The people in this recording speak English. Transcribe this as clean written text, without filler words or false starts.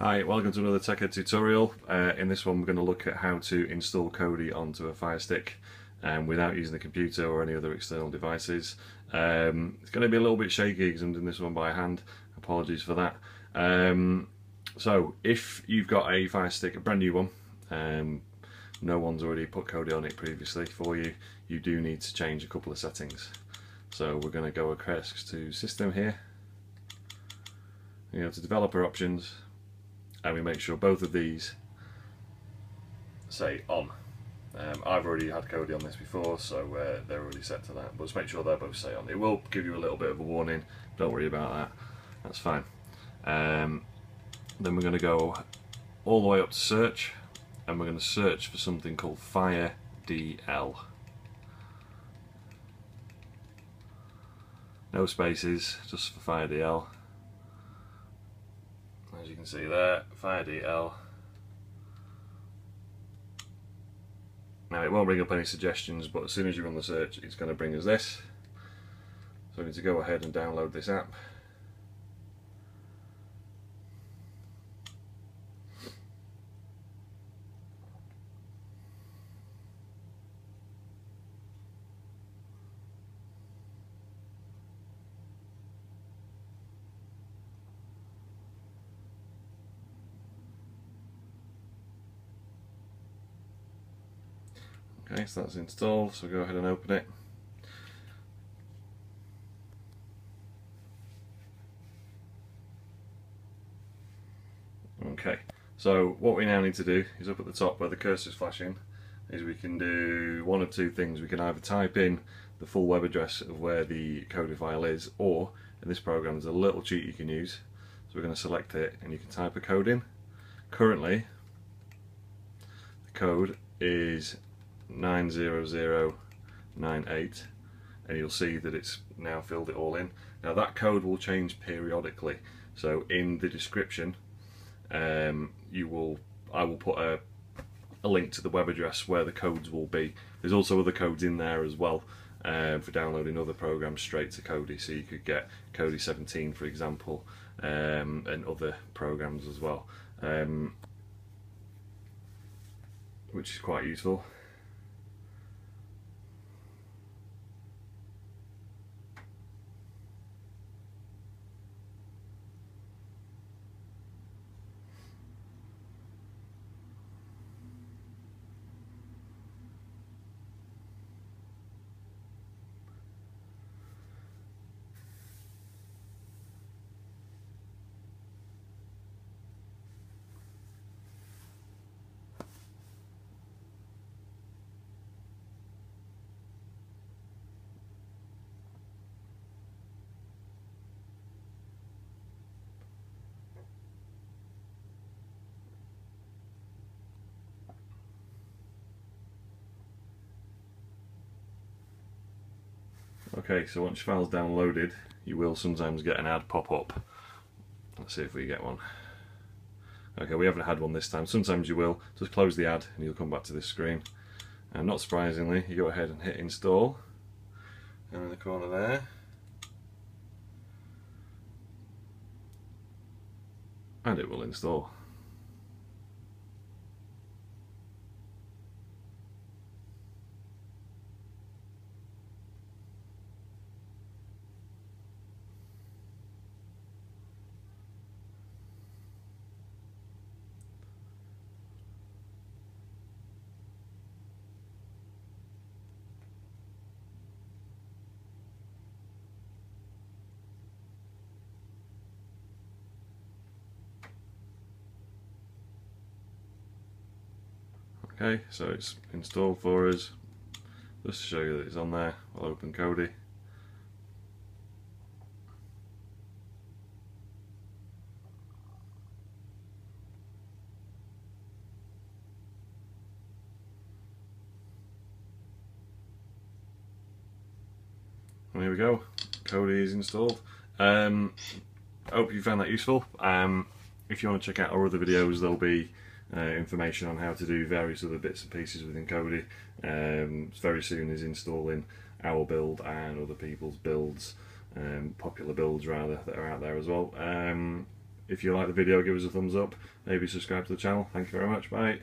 Hi, welcome to another TechEd tutorial. In this one we're going to look at how to install Kodi onto a Firestick without using the computer or any other external devices. It's going to be a little bit shaky because I'm doing this one by hand, apologies for that. So if you've got a Firestick, a brand new one, no one's already put Kodi on it previously for you, you do need to change a couple of settings. So we're going to go across to System here, you go to Developer Options, and we make sure both of these say on. I've already had Kodi on this before, so they're already set to that, but let's make sure they're both say on. It will give you a little bit of a warning, don't worry about that, that's fine. Then we're going to go all the way up to search, and we're going to search for something called Fire DL. No spaces, just for Fire DL. As you can see there, Fire DL. Now it won't bring up any suggestions, but as soon as you run the search it's going to bring us this. So we need to go ahead and download this app. Okay, so that's installed, so go ahead and open it. Okay, so what we now need to do is up at the top where the cursor is flashing is we can do one of two things. We can either type in the full web address of where the Kodi file is, or in this program there's a little cheat you can use. So we're going to select it and you can type a code in. Currently the code is 90098, and you'll see that it's now filled it all in. Now that code will change periodically, so in the description I will put a link to the web address where the codes will be. There's also other codes in there as well for downloading other programs straight to Kodi, so you could get Kodi 17 for example, and other programs as well, which is quite useful. Okay, so once your file's downloaded, you will sometimes get an ad pop up. Let's see if we get one. Okay, we haven't had one this time. Sometimes you will. Just close the ad and you'll come back to this screen. And not surprisingly, you go ahead and hit install. And in the corner there. And it will install. Okay, so it's installed for us. Just to show you that it's on there, I'll open Kodi. And here we go, Kodi is installed. I hope you found that useful. If you want to check out our other videos, there'll be information on how to do various other bits and pieces within Kodi. Very soon is installing our build and other people's builds, popular builds rather, that are out there as well. If you like the video, give us a thumbs up, maybe subscribe to the channel. Thank you very much, bye.